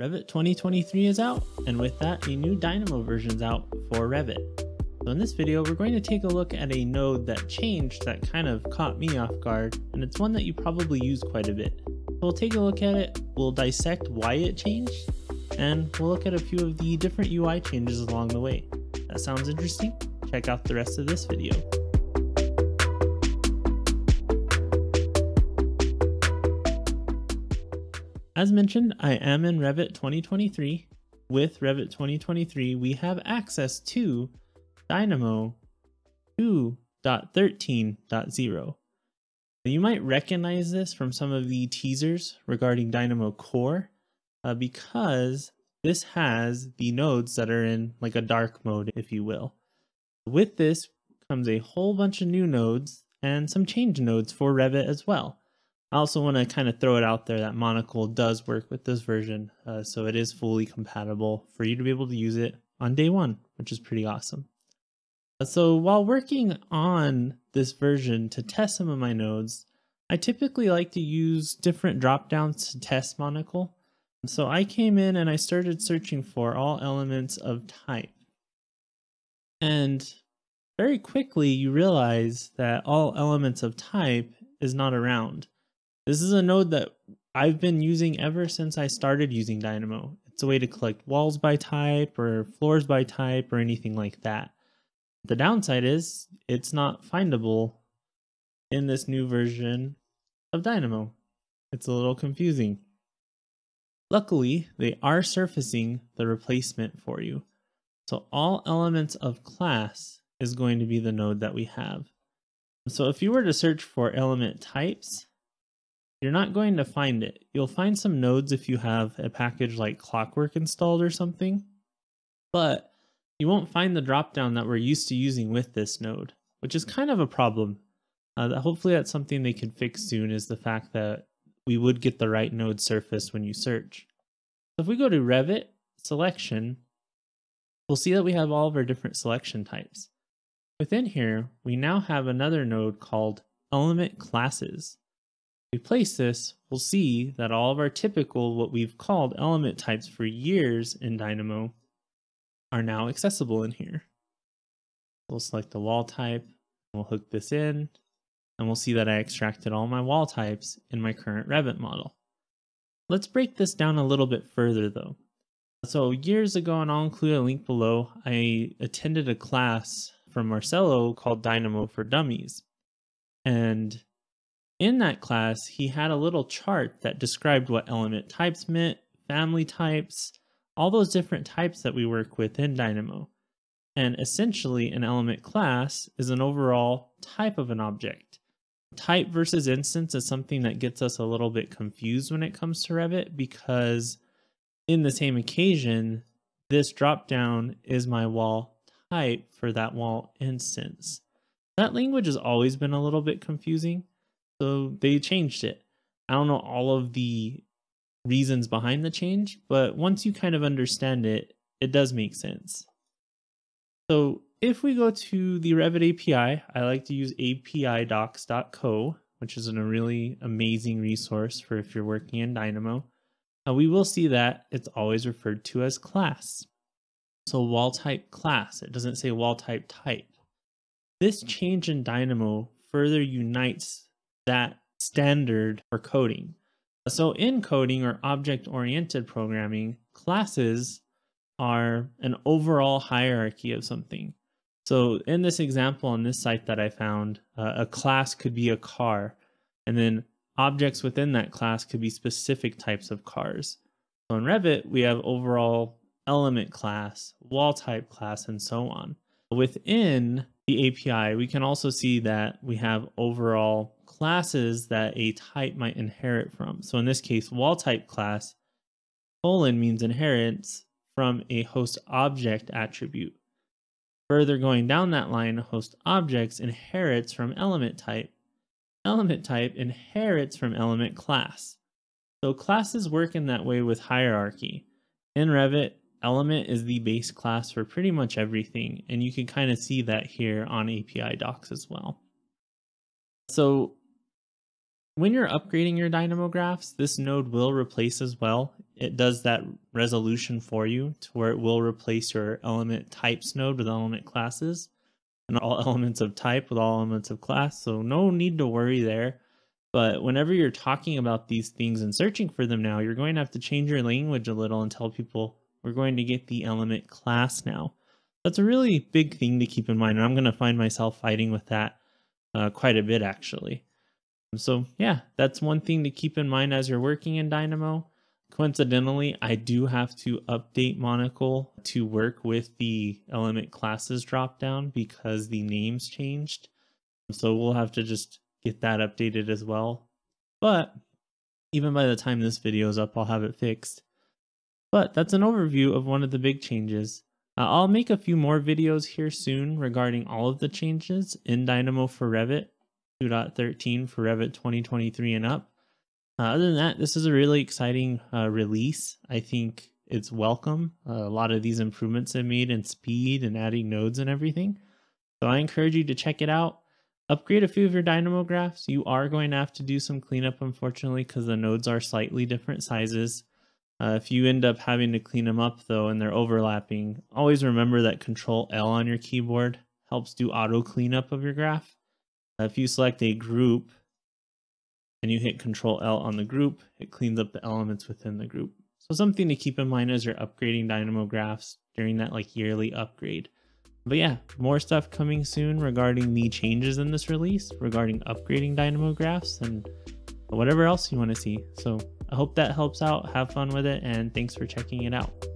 Revit 2023 is out, and with that, a new Dynamo version's out for Revit. So in this video, we're going to take a look at a node that changed that kind of caught me off guard, and it's one that you probably use quite a bit. So we'll take a look at it, we'll dissect why it changed, and we'll look at a few of the different UI changes along the way. If that sounds interesting? Check out the rest of this video. As mentioned, I am in Revit 2023. With Revit 2023, we have access to Dynamo 2.13.0. You might recognize this from some of the teasers regarding Dynamo Core because this has the nodes that are in like a dark mode, if you will. With this comes a whole bunch of new nodes and some change nodes for Revit as well. I also want to kind of throw it out there that Monocle does work with this version, so it is fully compatible for you to be able to use it on day one, which is pretty awesome. So while working on this version to test some of my nodes, I typically like to use different drop-downs to test Monocle. So I came in and I started searching for all elements of type. And very quickly you realize that all elements of type is not around. This is a node that I've been using ever since I started using Dynamo. It's a way to collect walls by type or floors by type or anything like that. The downside is it's not findable in this new version of Dynamo. It's a little confusing. Luckily, they are surfacing the replacement for you. So all elements of class is going to be the node that we have. So if you were to search for element types, you're not going to find it. You'll find some nodes if you have a package like Clockwork installed or something, but you won't find the dropdown that we're used to using with this node, which is kind of a problem. Hopefully that's something they can fix soon, is the fact that we would get the right node surfaced when you search. So if we go to Revit selection, we'll see that we have all of our different selection types. Within here, we now have another node called element classes. If we place this, we'll see that all of our typical, what we've called element types for years in Dynamo, are now accessible in here. We'll select the wall type, we'll hook this in, and we'll see that I extracted all my wall types in my current Revit model. Let's break this down a little bit further though. So years ago, and I'll include a link below, I attended a class from Marcelo called Dynamo for Dummies. And in that class, he had a little chart that described what element types meant, family types, all those different types that we work with in Dynamo. And essentially, an element class is an overall type of an object. Type versus instance is something that gets us a little bit confused when it comes to Revit, because in the same occasion, this dropdown is my wall type for that wall instance. That language has always been a little bit confusing, so they changed it. I don't know all of the reasons behind the change, but once you kind of understand it, it does make sense. So if we go to the Revit API, I like to use apidocs.co, which is a really amazing resource for if you're working in Dynamo. We will see that it's always referred to as class. So wall type class, it doesn't say wall type type. This change in Dynamo further unites that standard for coding. So in coding or object-oriented programming, classes are an overall hierarchy of something. So in this example on this site that I found, a class could be a car, and then objects within that class could be specific types of cars. So in Revit, we have overall element class, wall type class, and so on. Within the API, we can also see that we have overall classes that a type might inherit from. So in this case, wall type class : means inherits from a host object attribute. Further going down that line, host objects inherits from element type. Element type inherits from element class. So classes work in that way with hierarchy. In Revit, element is the base class for pretty much everything, and you can kind of see that here on API docs as well. So when you're upgrading your Dynamo graphs, this node will replace as well. it does that resolution for you to where it will replace your element types node with element classes and all elements of type with all elements of class. So no need to worry there. But whenever you're talking about these things and searching for them now, you're going to have to change your language a little and tell people we're going to get the element class now. That's a really big thing to keep in mind. And I'm going to find myself fighting with that quite a bit, actually. So yeah, that's one thing to keep in mind as you're working in Dynamo. Coincidentally, I do have to update Monocle to work with the element classes dropdown because the names changed. So we'll have to just get that updated as well. But even by the time this video is up, I'll have it fixed. But that's an overview of one of the big changes. I'll make a few more videos here soon regarding all of the changes in Dynamo for Revit 2.13 for Revit 2023 and up. Other than that, this is a really exciting release. I think it's welcome. A lot of these improvements I made in speed and adding nodes and everything. So I encourage you to check it out. Upgrade a few of your Dynamo graphs. You are going to have to do some cleanup, unfortunately, because the nodes are slightly different sizes. If you end up having to clean them up, though, and they're overlapping, always remember that Control-L on your keyboard helps do auto cleanup of your graph. If you select a group and you hit Control-L on the group, it cleans up the elements within the group. So something to keep in mind as you're upgrading Dynamo graphs during that yearly upgrade. But yeah, more stuff coming soon regarding the changes in this release, regarding upgrading Dynamo graphs and whatever else you want to see. So I hope that helps out. Have fun with it, and thanks for checking it out.